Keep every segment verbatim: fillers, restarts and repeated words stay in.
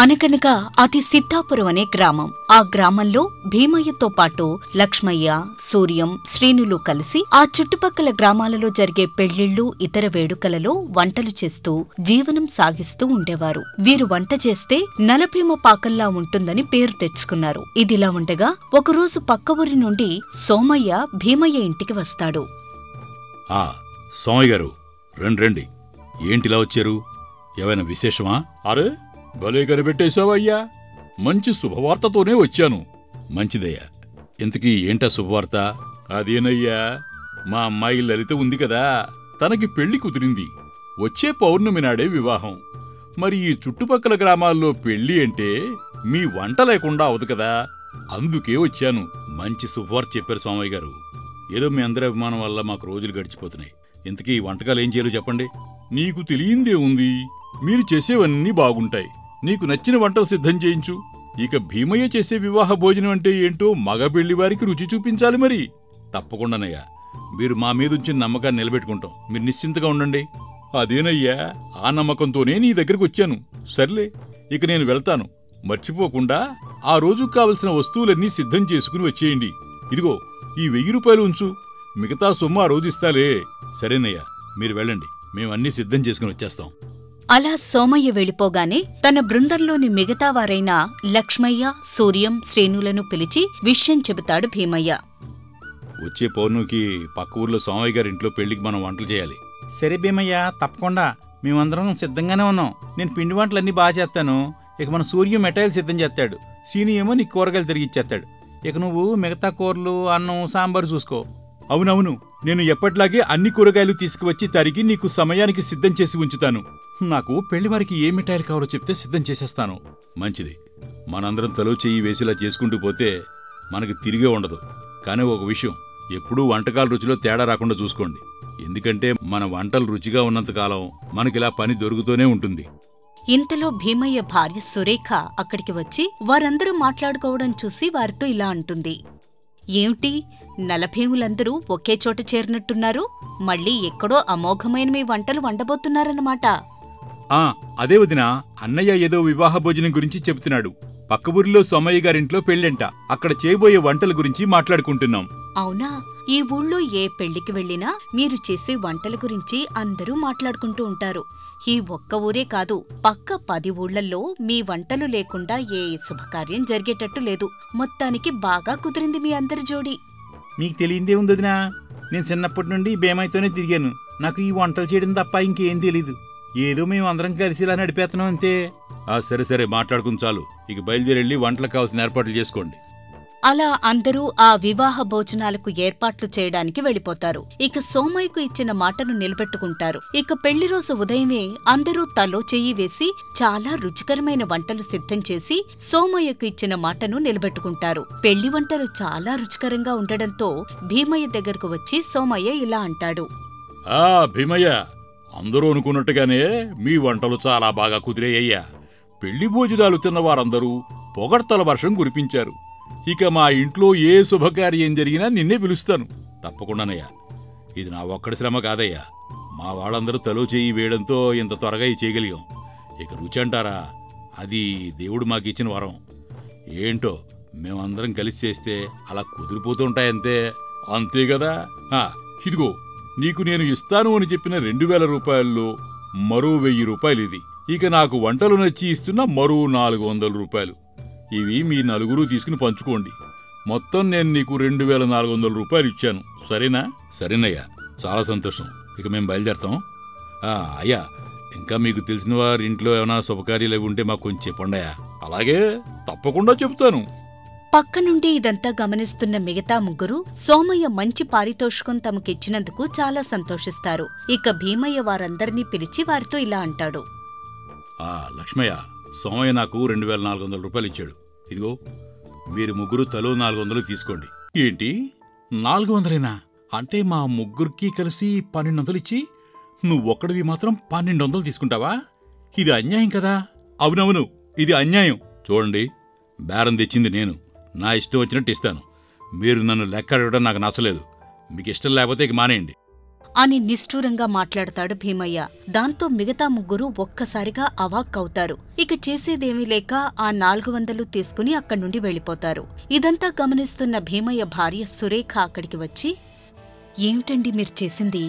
అనకనగా అతి సిద్ధాపురం అనే గ్రామం. ఆ గ్రామంలో భీమయ్యతో పాటు లక్ష్మయ్య, సూర్యం, శ్రీనులు కలిసి ఆ చుట్టుపక్కల గ్రామాలలో జరిగే పెళ్లిళ్లు, ఇతర వేడుకలలో వంటలు చేస్తూ జీవనం సాగిస్తూ ఉండేవారు. వీరు వంట చేస్తే నలభీమ పాకల్లా ఉంటుందని పేరు తెచ్చుకున్నారు. ఇదిలా ఉండగా ఒకరోజు పక్క ఊరి నుండి సోమయ్య భీమయ్య ఇంటికి వస్తాడు. ఆ సోమయ్య గారు రండి రండి, ఏంటిలా వచ్చారు? ఏమైనా విశేషమా? అరే భలే కనిపెట్టేశావయ్యా, మంచి శుభవార్తతోనే వచ్చాను. మంచిదయ్యా, ఇంతకీ ఏంటా శుభవార్త? అదేనయ్యా, మా అమ్మాయి లలిత ఉంది కదా, తనకి పెళ్లి కుదిరింది. వచ్చే పౌర్ణమి నాడే వివాహం. మరి ఈ చుట్టుపక్కల గ్రామాల్లో పెళ్లి అంటే మీ వంట లేకుండా అవదు కదా, అందుకే వచ్చాను. మంచి శుభవార్త చెప్పారు సోమయ్య గారు. ఏదో మీ అందరి అభిమానం వల్ల మాకు రోజులు గడిచిపోతున్నాయి. ఇంతకీ వంటకాలు ఏం చేయాలో చెప్పండి. నీకు తెలియందే ఉంది, మీరు చేసేవన్నీ బాగుంటాయి. నీకు నచ్చిన వంటలు సిద్ధం చేయించు. ఇక భీమయ్య చేసే వివాహ భోజనం అంటే ఏంటో మగ పెళ్లివారికి రుచి చూపించాలి. మరి తప్పకుండానయ్యా, మీరు మా మీదుంచిన నమ్మకాన్ని నిలబెట్టుకుంటాం. మీరు నిశ్చింతగా ఉండండి. అదేనయ్యా, ఆ నమ్మకంతోనే నీ దగ్గరికి వచ్చాను. సర్లే, ఇక నేను వెళ్తాను. మర్చిపోకుండా ఆ రోజు కావలసిన వస్తువులన్నీ సిద్ధం చేసుకుని వచ్చేయండి. ఇదిగో ఈ వెయ్యి రూపాయలు ఉంచు, మిగతా సొమ్ము ఆ రోజు ఇస్తాలే. సరేనయ్యా, మీరు వెళ్ళండి, మేమన్నీ సిద్ధం చేసుకుని వచ్చేస్తాం. అలా సోమయ్య వెళ్ళిపోగానే తన బృందంలోని మిగతా వారైన లక్ష్మయ్య, సూర్యం, శ్రేణులను పిలిచి విషయం చెబుతాడు భీమయ్య. వచ్చే పౌర్ణమికి పక్క ఊర్లో సోమయ్య గారి ఇంట్లో పెళ్లికి మనం వంటలు చేయాలి. సరే భీమయ్య, తప్పకుండా, మేమందరం సిద్ధంగానే ఉన్నాం. నేను పిండి వంటలన్నీ బాగా చేస్తాను. ఇక మన సూర్యం మెటైల్ సిద్ధం చేస్తాడు, సీని ఏమో నీ కూరగాయలు తిరిగిచ్చేస్తాడు. ఇక నువ్వు మిగతా కూరలు, అన్నం, సాంబారు చూసుకో. అవునవును, నేను ఎప్పట్లాగే అన్ని కూరగాయలు తీసుకువచ్చి తరిగి నీకు సమయానికి సిద్ధం చేసి ఉంచుతాను. నాకు పెళ్లివారికి ఏ మిఠాయిలు కావాలో చెప్తే సిద్ధం చేసేస్తాను. మంచిది. మనందరం తలో చెయ్యి వేసేలా చేసుకుంటూ పోతే మనకి తిరిగే ఉండదు. కానీ ఒక విషయం, ఎప్పుడూ వంటకాల రుచిలో తేడా రాకుండా చూసుకోండి. ఎందుకంటే మన వంటలు రుచిగా ఉన్నంతకాలం మనకిలా పని దొరుకుతూనే ఉంటుంది. ఇంతలో భీమయ్య భార్య సురేఖ అక్కడికి వచ్చి వారందరూ మాట్లాడుకోవడం చూసి వారితో ఇలా అంటుంది. ఏమిటి, నలభీములందరూ ఒకే చోట చేరినట్టున్నారు. మళ్ళీ ఎక్కడో అమోఘమైన మీ వంటలు వండబోతున్నారన్నమాట. ఆ అదే వదినా, అన్నయ్య ఏదో వివాహ భోజనం గురించి చెబుతున్నాడు. పక్క ఊరిలో సోమయ్య గారింట్లో పెళ్ళంట. అక్కడ చేయబోయే వంటల గురించి మాట్లాడుకుంటున్నాం. అవునా, ఈ ఊళ్ళో ఏ పెళ్లికి వెళ్ళినా మీరు చేసే వంటల గురించి అందరూ మాట్లాడుకుంటూ ఉంటారు. ఈ ఒక్క ఊరే కాదు, పక్క పది ఊళ్లల్లో మీ వంటలు లేకుండా ఏ శుభకార్యం జరిగేటట్టు లేదు. మొత్తానికి బాగా కుదిరింది మీ అందరి జోడి. మీకు తెలియందే ఉందొదినా, నేను చిన్నప్పటి నుండి భీమయ్యతోనే తిరిగాను. నాకు ఈ వంటలు చేయడం తప్ప ఇంకేం తెలీదు. ఏదో మేము అందరం కలిసిలా నడిపేస్తున్నాం అంతే. ఆ సరే సరే, మాట్లాడుకుని చాలు. ఇక బయలుదేరెళ్ళి వంటలకు కావాల్సిన ఏర్పాట్లు చేసుకోండి. అలా అందరూ ఆ వివాహ భోజనాలకు ఏర్పాట్లు చేయడానికి వెళ్ళిపోతారు. ఇక సోమయ్యకు ఇచ్చిన మాటను నిలబెట్టుకుంటారు. ఇక పెళ్లి రోజు ఉదయమే అందరూ తలో చెయ్యి వేసి చాలా రుచికరమైన వంటలు సిద్ధం చేసి సోమయ్యకు ఇచ్చిన మాటను నిలబెట్టుకుంటారు. పెళ్లి వంటలు చాలా రుచికరంగా ఉండడంతో భీమయ్య దగ్గరకు వచ్చి సోమయ్య ఇలా అంటాడు. ఆ భీమయ్య, అందరూ అనుకున్నట్టుగానే మీ వంటలు చాలా బాగా కుదిరేయ్యా. పెళ్లి భోజనాలు తిన్నవారందరూ పొగడ్తల వర్షం కురిపించారు. ఇక మా ఇంట్లో ఏ శుభకార్యం జరిగినా నిన్నే పిలుస్తాను. తప్పకుండానయ్యా, ఇది నా ఒక్కడి శ్రమ కాదయ్యా. మా వాళ్ళందరూ తలో చేయి వేయడంతో ఇంత త్వరగా ఈ చేయగలిగాం. ఇక రుచి అంటారా, అది దేవుడు మాకిచ్చిన వరం. ఏంటో మేమందరం కలిసి చేస్తే అలా కుదిరిపోతూ ఉంటాయంతే. అంతే కదా. ఇదిగో నీకు నేను ఇస్తాను అని చెప్పిన రెండు వేల రూపాయల్లో మరో వెయ్యి రూపాయలు ఇది. ఇక నాకు వంటలు నచ్చి ఇస్తున్న మరో నాలుగు వందల రూపాయలు. ఇవి మీ నలుగురు తీసుకుని పంచుకోండి. మొత్తం నేను నీకు రెండు వేల నాలుగు వందల రూపాయలు ఇచ్చాను. సరేనా? సరేనయ్యా, చాలా సంతోషం. ఇక మేము బయలుదేరతాం. అయ్యా, ఇంకా మీకు తెలిసిన వారి ఇంట్లో ఏమైనా శుభకార్యాలు అవి ఉంటే మాకు కొంచెం చెప్పండియా. అలాగే, తప్పకుండా చెప్తాను. పక్కనుండి ఇదంతా గమనిస్తున్న మిగతా ముగ్గురు సోమయ్య మంచి పారితోషికం తమకిచ్చినందుకు చాలా సంతోషిస్తారు. ఇక భీమయ్య వారందరినీ పిలిచి వారితో ఇలా అంటాడు. ఆ లక్ష్మయ్య, సోమయ్య నాకు రెండు వేల నాలుగు వందల రూపాయలు ఇచ్చాడు. ఇదిగో మీరు ముగ్గురు తలో నాలుగు వందలు తీసుకోండి. ఏంటి, నాలుగు వందలేనా? అంటే మా ముగ్గురికి కలిసి పన్నెండు వందలు ఇచ్చి నువ్వు ఒక్కడివి మాత్రం పన్నెండు వందలు తీసుకుంటావా? ఇది అన్యాయం కదా. అవునవును, ఇది అన్యాయం. చూడండి, బేరం తెచ్చింది నేను. నా ఇష్టం వచ్చినట్టు ఇస్తాను. మీరు నన్ను లెక్క అడగడం నాకు నచ్చలేదు. మీకు ఇష్టం లేకపోతే ఇక మానేయండి. అని నిష్ఠూరంగా మాట్లాడతాడు భీమయ్య. దాంతో మిగతా ముగ్గురు ఒక్కసారిగా అవాక్కవుతారు. ఇక చేసేదేమీ లేక ఆ నాలుగు వందలు తీసుకుని అక్కడి నుండి వెళ్ళిపోతారు. ఇదంతా గమనిస్తున్న భీమయ్య భార్య సురేఖ అక్కడికి వచ్చి, ఏమిటండి మీరు చేసింది?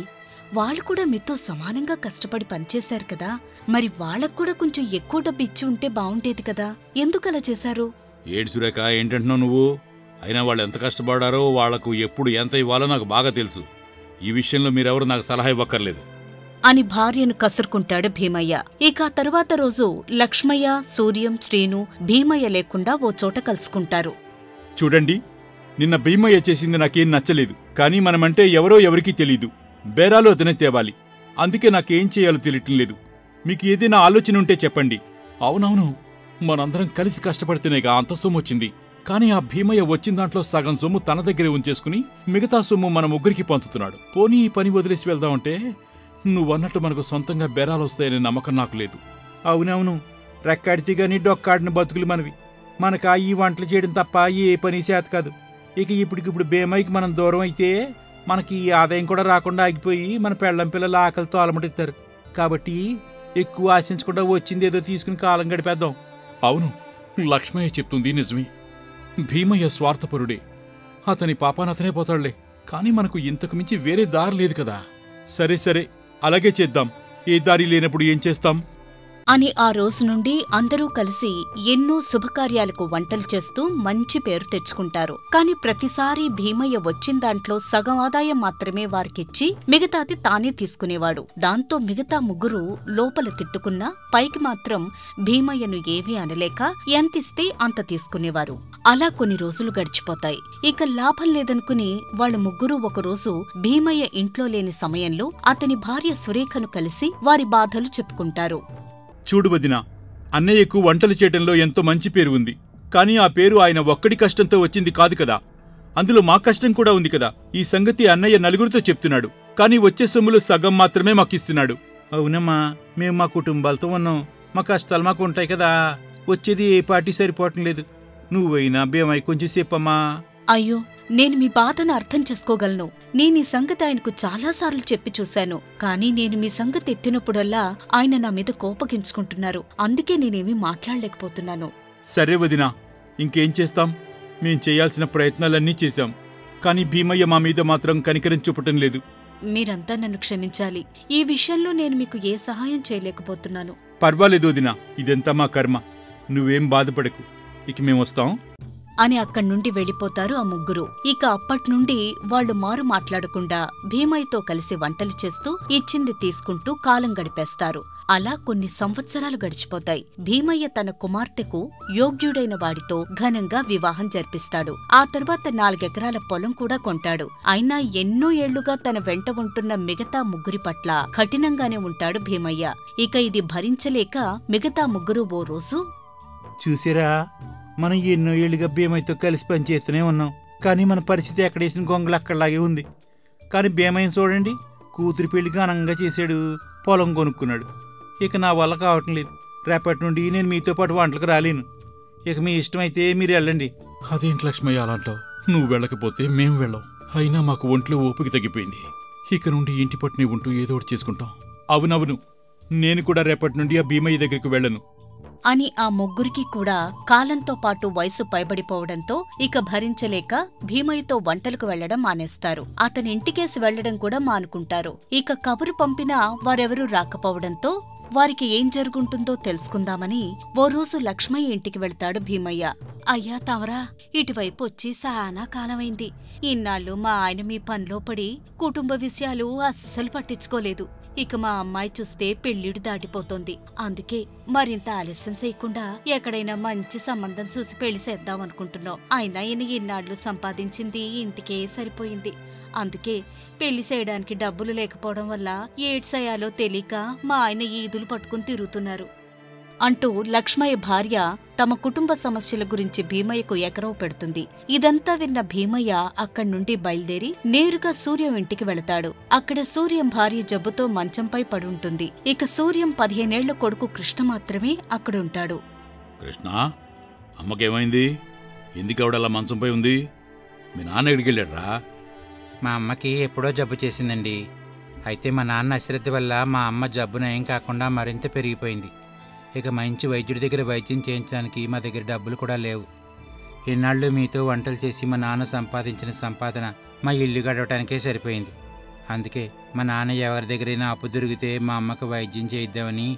వాళ్ళు కూడా మీతో సమానంగా కష్టపడి పనిచేశారు కదా, మరి వాళ్ళకు కూడా కొంచెం ఎక్కువ డబ్బు ఇచ్చి ఉంటే బావుండేది కదా, ఎందుకలా చేశారు? ఏడు సురేఖ, ఏంటంటున్నావు నువ్వు? అయినా వాళ్ళు ఎంత కష్టపడారో, వాళ్లకు ఎప్పుడు ఎంత ఇవ్వాలో నాకు బాగా తెలుసు. ఈ విషయంలో మీరెవరు నాకు సలహా ఇవ్వక్కర్లేదు అని భార్యను కసురుకుంటాడు భీమయ్య. ఇక తరువాత రోజు లక్ష్మయ్య, సూర్యం, శ్రీను భీమయ్య లేకుండా ఓ చోట కలుసుకుంటారు. చూడండి, నిన్న భీమయ్య చేసింది నాకేం నచ్చలేదు, కానీ మనమంటే ఎవరో ఎవరికీ తెలీదు. బేరాలు అతనే తేవాలి, అందుకే నాకేం చేయాలో తెలియటం లేదు. మీకు ఏదైనా ఆలోచన ఉంటే చెప్పండి. అవునవును, మనందరం కలిసి కష్టపడితేనేగా అంత సొమ్ము వచ్చింది. కానీ ఆ భీమయ్య వచ్చిన దాంట్లో సగం సొమ్ము తన దగ్గరే ఉంచేసుకుని మిగతా సొమ్ము మన ముగ్గురికి పంచుతున్నాడు. పోనీ ఈ పని వదిలేసి వెళ్దామంటే నువ్వన్నట్టు మనకు సొంతంగా బేరాలు వస్తాయనే నమ్మకం నాకు లేదు. అవునవును, రెక్కాడితే గానీ డొక్కాడిన బతుకులు మనవి. మనకు ఆ ఈ వంటలు చేయడం తప్ప ఏ పని చేత కాదు. ఇక ఇప్పటికిప్పుడు భీమయ్యకి మనం దూరం అయితే మనకి ఈ ఆదాయం కూడా రాకుండా ఆగిపోయి మన పెళ్ళం పిల్లల ఆకలితో అలమటిస్తారు. కాబట్టి ఎక్కువ ఆశించకుండా వచ్చింది ఏదో తీసుకుని కాలం గడిపేద్దాం. అవును, లక్ష్మయ్య చెప్తుంది నిజమే. భీమయ్య స్వార్థపరుడే, అతని పాపానతనే పోతాడులే. కానీ మనకు ఇంతకు మించి వేరే దారి లేదు కదా. సరే సరే, అలాగే చేద్దాం. ఏ దారి లేనప్పుడు ఏం చేస్తాం అని ఆ రోజు నుండి అందరూ కలిసి ఎన్నో శుభకార్యాలకు వంటలు చేస్తూ మంచి పేరు తెచ్చుకుంటారు. కాని ప్రతిసారి భీమయ్య వచ్చిన దాంట్లో సగం ఆదాయం మాత్రమే వారికిచ్చి మిగతాది తానే తీసుకునేవాడు. దాంతో మిగతా ముగ్గురు లోపల తిట్టుకున్నా పైకి మాత్రం భీమయ్యను ఏమీ అనలేక ఎంతిస్తే అంత తీసుకునేవారు. అలా కొన్ని రోజులు గడిచిపోతాయి. ఇక లాభం లేదనుకుని వాళ్ళ ముగ్గురు ఒకరోజు భీమయ్య ఇంట్లో లేని సమయంలో అతని భార్య సురేఖను కలిసి వారి బాధలు చెప్పుకుంటారు. చూడు వదినా, అన్నయ్యకు వంటలు చేయటంలో ఎంతో మంచి పేరు ఉంది. కానీ ఆ పేరు ఆయన ఒక్కడి కష్టంతో వచ్చింది కాదు కదా, అందులో మా కష్టం కూడా ఉంది కదా. ఈ సంగతి అన్నయ్య నలుగురితో చెప్తున్నాడు, కానీ వచ్చే సొమ్ములో సగం మాత్రమే మాకిస్తున్నాడు. అవునమ్మా, మేము మా కుటుంబాలతో ఉన్నాం, మా కష్టాలు మాకు ఉంటాయి కదా, వచ్చేది ఏ పార్టీ సరిపోవటం లేదు. నువ్వైనా భీమయ్య కొంచెంసేపమ్మా. అయ్యో, నేను మీ బాధను అర్థం చేసుకోగలను. నేను ఈ సంగతి ఆయనకు చాలాసార్లు చెప్పి చూశాను, కానీ నేను మీ సంగతి ఎత్తినప్పుడల్లా ఆయన నా మీద కోపగించుకుంటున్నారు, అందుకే నేనేమీ మాట్లాడలేకపోతున్నాను. సరే వదినా, ఇంకేం చేస్తాం, మేం చేయాల్సిన ప్రయత్నాలన్నీ చేశాం, కానీ భీమయ్య మా మీద మాత్రం కనికరం చూపటం లేదు. మీరంతా నన్ను క్షమించాలి, ఈ విషయంలో నేను మీకు ఏ సహాయం చేయలేకపోతున్నాను. పర్వాలేదు వదినా, ఇదంతా మా కర్మ, నువ్వేం బాధపడకు. ఇక మేమొస్తాం అని అక్కడి నుండి వెళ్ళిపోతారు ఆ ముగ్గురు. ఇక అప్పట్నుండి వాళ్లు మారు మాట్లాడకుండా భీమయ్యతో కలిసి వంటలు చేస్తూ ఇచ్చింది తీసుకుంటూ కాలం గడిపేస్తారు. అలా కొన్ని సంవత్సరాలు గడిచిపోతాయి. భీమయ్య తన కుమార్తెకు యోగ్యుడైన వాడితో ఘనంగా వివాహం జరిపిస్తాడు. ఆ తర్వాత నాలుగెకరాల పొలం కూడా కొంటాడు. అయినా ఎన్నో ఏళ్లుగా తన వెంట ఉంటున్న మిగతా ముగ్గురి పట్ల కఠినంగానే ఉంటాడు భీమయ్య. ఇక ఇది భరించలేక మిగతా ముగ్గురు ఓ రోజు, చూసిరా, మనం ఎన్నో ఏళ్ళుగా భీమయ్యతో కలిసి పనిచేస్తూనే ఉన్నాం, కానీ మన పరిస్థితి ఎక్కడేసిన గొంగలు అక్కడలాగే ఉంది. కానీ భీమయ్యని చూడండి, కూతురి పెళ్లి ఘనంగా చేశాడు, పొలం కొనుక్కున్నాడు. ఇక నా వల్ల కావటం లేదు, రేపటి నుండి నేను మీతో పాటు వంటలకు రాలేను. ఇక మీ ఇష్టమైతే మీరు వెళ్ళండి. అదేంటి లక్ష్మయ్య అలా అంటావు? నువ్వు వెళ్ళకపోతే మేము వెళ్ళాం. అయినా మాకు ఒంట్లో ఓపిక తగ్గిపోయింది, ఇక నుండి ఇంటి పట్టునే ఉంటూ ఏదో ఒకటి చేసుకుంటాం. అవునవును, నేను కూడా రేపటి నుండి ఆ భీమయ్య దగ్గరికి వెళ్ళను అని ఆ ముగ్గురికి కూడా కాలంతో పాటు వయసు పైబడిపోవడంతో ఇక భరించలేక భీమయ్యతో వంటలకు వెళ్లడం మానేస్తారు. అతని ఇంటికేసి వెళ్లడం కూడా మానుకుంటారు. ఇక కబురు పంపినా వారెవరూ రాకపోవడంతో వారికి ఏం జరుగుంటుందో తెలుసుకుందామని ఓ రోజు లక్ష్మయ్య ఇంటికి వెళ్తాడు భీమయ్య. అయ్యా తమరా, ఇటువైపు వచ్చి చాలా కాలమైంది. ఇన్నాళ్ళు మా ఆయన మీ పనిలో పడి కుటుంబ విషయాలు అస్సలు పట్టించుకోలేదు. ఇక మా అమ్మాయి చూస్తే పెళ్లిడు దాటిపోతోంది, అందుకే మరింత ఆలస్యం చేయకుండా ఎక్కడైనా మంచి సంబంధం చూసి పెళ్లి చేద్దామనుకుంటున్నాం. అయినా ఈయన ఇన్నాళ్ళు సంపాదించింది ఇంటికే సరిపోయింది, అందుకే పెళ్లి చేయడానికి డబ్బులు లేకపోవడం వల్ల ఏడ్సయాలో తెలియక మా ఆయన ఈదులు పట్టుకుని తిరుగుతున్నారు అంటూ లక్ష్మయ్య భార్య తమ కుటుంబ సమస్యల గురించి భీమయ్యకు ఎకరవ పెడుతుంది. ఇదంతా విన్న భీమయ్య అక్కడి నుండి బయలుదేరి నేరుగా సూర్యం ఇంటికి వెళతాడు. అక్కడ సూర్యం భార్య జబ్బుతో మంచంపై పడుంటుంది. ఇక సూర్యం పదిహేనేళ్ల కొడుకు కృష్ణ మాత్రమే అక్కడుంటాడు. కృష్ణ, అమ్మకేమైంది? ఎందుకవడలా మంచంపై ఉంది? మీ నాన్న ఎక్కడికెళ్ళాడ్రా? మా అమ్మకి ఎప్పుడో జబ్బు చేసిందండి. అయితే మా నాన్న అశ్రద్ధ వల్ల మా అమ్మ జబ్బు నయం కాకుండా మరింత పెరిగిపోయింది. ఇక మంచి వైద్యుడి దగ్గర వైద్యం చేయించడానికి మా దగ్గర డబ్బులు కూడా లేవు. ఇన్నాళ్ళు మీతో వంటలు చేసి మా నాన్న సంపాదించిన సంపాదన మా ఇల్లు గడవటానికే సరిపోయింది. అందుకే మా నాన్న ఎవరి దగ్గరైనా అప్పు దొరికితే మా అమ్మకు వైద్యం చేయిద్దామని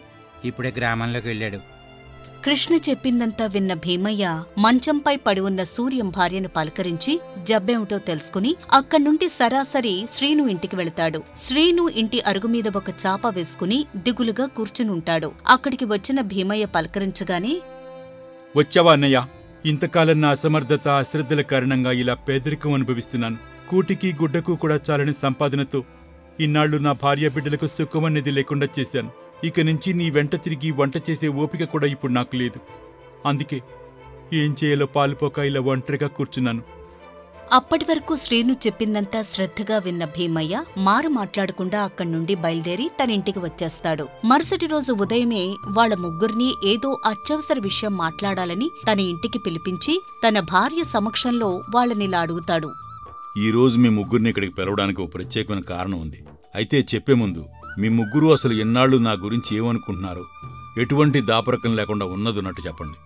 ఇప్పుడే గ్రామంలోకి వెళ్ళాడు. కృష్ణ చెప్పిందంతా విన్న భీమయ్య మంచంపై పడి ఉన్న సూర్యం భార్యను పలకరించి జబ్బేమిటో తెలుసుకుని అక్కడ్నుండి సరాసరి శ్రీను ఇంటికి వెళతాడు. శ్రీను ఇంటి అరుగుమీద ఒక చాప వేసుకుని దిగులుగా కూర్చునుంటాడు. అక్కడికి వచ్చిన భీమయ్య పలకరించగానే, వచ్చావా అన్నయ్య? ఇంతకాలం నా అసమర్థత అశ్రద్ధల కారణంగా ఇలా పేదరికం అనుభవిస్తున్నాను. కూటికి గుడ్డకు కూడా చాలని సంపాదనతో ఇన్నాళ్లు నా భార్య బిడ్డలకు సుఖమనేది లేకుండా చేశాను. ఇక నుంచి నీ వెంట తిరిగి వంట చేసే ఓపిక కూడా ఇప్పుడు నాకు లేదు. అందుకే ఏం చేయాలో పాలుపోక ఇలా ఒంటరిగా కూర్చున్నాను. అప్పటి వరకు శ్రీను చెప్పిందంతా శ్రద్ధగా విన్న భీమయ్య మారు మాట్లాడకుండా అక్కడి నుండి బయలుదేరి తన ఇంటికి వచ్చేస్తాడు. మరుసటి రోజు ఉదయమే వాళ్ల ముగ్గురిని ఏదో అత్యవసర విషయం మాట్లాడాలని తన ఇంటికి పిలిపించి తన భార్య సమక్షంలో వాళ్ళనిలా అడుగుతాడు. ఈ రోజు మీ ముగ్గురిని ఇక్కడికి పిలవడానికి ఓ ప్రత్యేకమైన కారణం ఉంది. అయితే చెప్పే ముందు మీ ముగ్గురు అసలు ఎన్నాళ్ళు నా గురించి ఏమనుకుంటున్నారు? ఎటువంటి దాపరకం లేకుండా ఉన్నదన్నట్టు చెప్పండి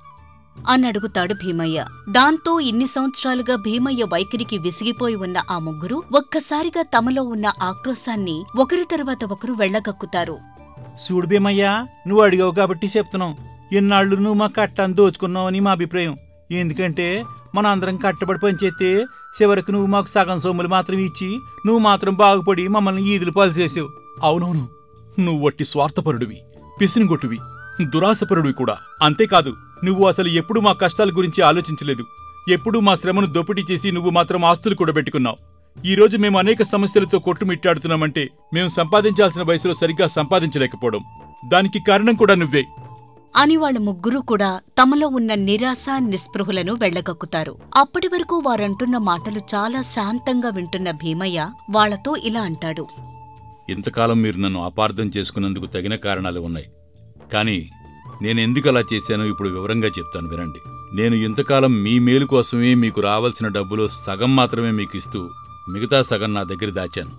అన్నడుగుతాడు భీమయ్య. దాంతో ఇన్ని సంవత్సరాలుగా భీమయ్య వైఖరికి విసిగిపోయి ఉన్న ఆ ముగ్గురు ఒక్కసారిగా తమలో ఉన్న ఆక్రోశాన్ని ఒకరి తర్వాత ఒకరు వెళ్లగక్కుతారు. చూడు భీమయ్యా, నువ్వు అడిగావు కాబట్టి చెప్తున్నావు. ఎన్నాళ్ళు నువ్వు మా కట్టని దోచుకున్నావు అని మా అభిప్రాయం. ఎందుకంటే మన అందరం కట్టబడి పనిచేస్తే చివరికి నువ్వు మాకు సగం సొమ్ములు మాత్రం ఇచ్చి నువ్వు మాత్రం బాగుపడి మమ్మల్ని ఈదులు పాలు చేసావు. అవునవును, నువ్వు వట్టి స్వార్థపరుడివి, పిసినిగొట్టువి, దురాశపరుడివి కూడా. అంతేకాదు, నువ్వు అసలు ఎప్పుడూ మా కష్టాల గురించి ఆలోచించలేదు. ఎప్పుడూ మా శ్రమను దోపిడీ చేసి నువ్వు మాత్రం ఆస్తులు కూడబెట్టుకున్నావు. ఈరోజు మేము అనేక సమస్యలతో కొట్టుమిట్టాడుతున్నామంటే మేము సంపాదించాల్సిన వయసులో సరిగ్గా సంపాదించలేకపోవడం, దానికి కారణం కూడా నువ్వే అని వాళ్ళ ముగ్గురూ కూడా తమలో ఉన్న నిరాశ నిస్పృహలను వెళ్లగక్కుతారు. అప్పటి వరకు వారంటున్న మాటలు చాలా శాంతంగా వింటున్న భీమయ్య వాళ్లతో ఇలా అంటాడు. ఇంతకాలం మీరు నన్ను అపార్థం చేసుకున్నందుకు తగిన కారణాలు ఉన్నాయి. కానీ నేనెందుకు అలా చేశానో ఇప్పుడు వివరంగా చెప్తాను, వినండి. నేను ఇంతకాలం మీ మేలు కోసమే మీకు రావాల్సిన డబ్బులో సగం మాత్రమే మీకు ఇస్తూ మిగతా సగం నా దగ్గర దాచాను.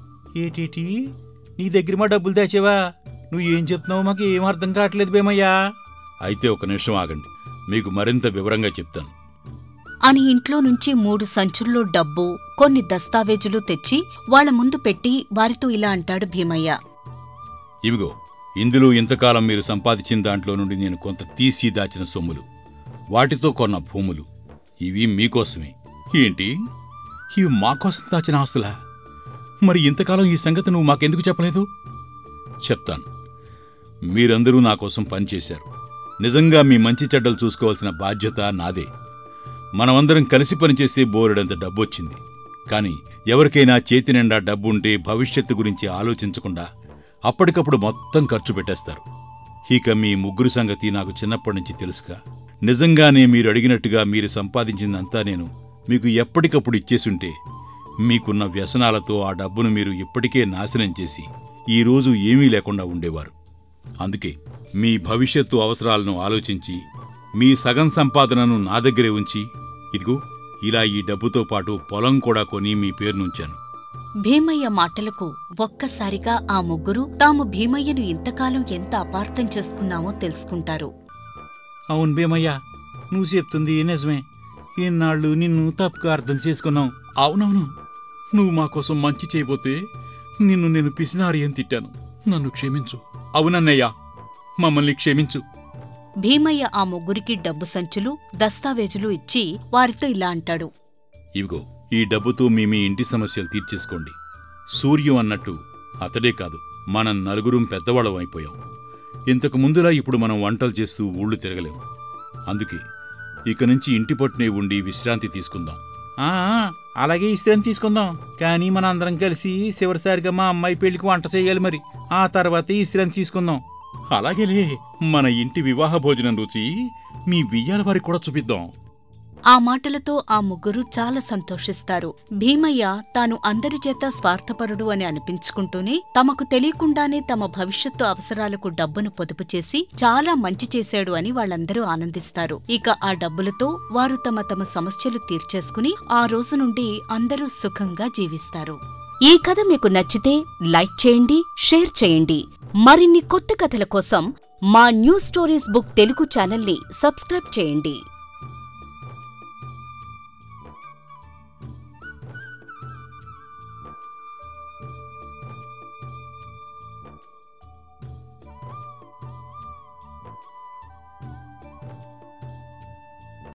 ఏటీటీ, నీ దగ్గర మా డబ్బులు దాచేవా? నువ్వు ఏం చెప్తున్నావు మాకు ఏం అర్థం కావట్లేదు భీమయ్యా. అయితే ఒక నిమిషం ఆగండి, మీకు మరింత వివరంగా చెప్తాను అని ఇంట్లో నుంచి మూడు సంచుల్లో డబ్బు, కొన్ని దస్తావేజులు తెచ్చి వాళ్ల ముందు పెట్టి వారితో ఇలా అంటాడు భీమయ్య. ఇవిగో, ఇందులో ఇంతకాలం మీరు సంపాదించిన దాంట్లో నుండి నేను కొంత తీసి దాచిన సొమ్ములు, వాటితో కొన్న భూములు, ఇవి మీకోసమే. ఏంటి, ఇవి మాకోసం దాచిన ఆస్తులా? మరి ఇంతకాలం ఈ సంగతి నువ్వు మాకెందుకు చెప్పలేదు? చెప్తాను. మీరందరూ నా కోసం పనిచేశారు. నిజంగా మీ మంచి చెడ్డలు చూసుకోవాల్సిన బాధ్యత నాదే. మనమందరం కలిసి పనిచేస్తే బోరెడంత డబ్బొచ్చింది. కానీ ఎవరికైనా చేతి నిండా డబ్బుంటే భవిష్యత్తు గురించి ఆలోచించకుండా అప్పటికప్పుడు మొత్తం ఖర్చు పెట్టేస్తారు. ఇక మీ ముగ్గురు సంగతి నాకు చిన్నప్పటి నుంచి తెలుసుగా, నిజంగానే మీరు అడిగినట్టుగా మీరు సంపాదించిందంతా నేను మీకు ఎప్పటికప్పుడు ఇచ్చేసుంటే మీకున్న వ్యసనాలతో ఆ డబ్బును మీరు ఇప్పటికే నాశనం చేసి ఈరోజు ఏమీ లేకుండా ఉండేవారు. అందుకే మీ భవిష్యత్తు అవసరాలను ఆలోచించి మీ సగం సంపాదనను నా దగ్గరే ఉంచి, ఇదిగో ఇలా ఈ డబ్బుతో పాటు పొలం కూడా కొని మీ పేరునుంచాను. భీమయ్య మాటలకు ఒక్కసారిగా ఆ ముగ్గురు తాము భీమయ్యను ఇంతకాలం ఎంత అపార్థం చేసుకున్నామో తెలుసుకుంటారు. అవును భీమయ్య, నువ్వు చెప్తుంది నిజమే. ఎన్నాళ్ళు నిన్ను తప్పుగా అర్థం చేసుకున్నావు. అవునవును, నువ్వు మాకోసం మంచి చేయబోతే నిన్ను నేను పిసినారి అని తిట్టాను. నన్ను క్షమించు. అవునన్నయ్యా, మమ్మల్ని క్షమించు. భీమయ్య ఆ ముగ్గురికి డబ్బు సంచులు, దస్తావేజులు ఇచ్చి వారితో ఇలా అంటాడు. ఇవిగో, ఈ డబ్బుతో మీ మీ ఇంటి సమస్యలు తీర్చేసుకోండి. సూర్యం అన్నట్టు అతడే కాదు, మనం నలుగురం పెద్దవాళ్ళం అయిపోయాం. ఇంతకు ముందులా ఇప్పుడు మనం వంటలు చేస్తూ ఊళ్ళు తిరగలేము. అందుకే ఇక నుంచి ఇంటి పట్టునే ఉండి విశ్రాంతి తీసుకుందాం. అలాగే విశ్రాంతి తీసుకుందాం. కానీ మన అందరం కలిసి చివరిసారిగా మా అమ్మాయి పెళ్లికి వంట చేయాలి. మరి ఆ తర్వాత విశ్రాంతి తీసుకుందాం. అలాగేలే, మన ఇంటి వివాహ భోజనం రుచి మీ వియ్యాల వారికి కూడా చూపిద్దాం. ఆ మాటలతో ఆ ముగ్గురు చాలా సంతోషిస్తారు. భీమయ్య తాను అందరిచేత స్వార్థపరుడు అని అనిపించుకుంటూనే తమకు తెలియకుండానే తమ భవిష్యత్తు అవసరాలకు డబ్బును పొదుపు చేసి చాలా మంచి చేశాడు అని వాళ్ళందరూ ఆనందిస్తారు. ఇక ఆ డబ్బులతో వారు తమ తమ సమస్యలు తీర్చేసుకుని ఆ రోజు నుండి అందరూ సుఖంగా జీవిస్తారు. ఈ కథ మీకు నచ్చితే లైక్ చేయండి, షేర్ చేయండి. మరిన్ని కొత్త కథల కోసం మా న్యూ స్టోరీస్ బుక్ తెలుగు ఛానల్ని సబ్స్క్రైబ్ చేయండి.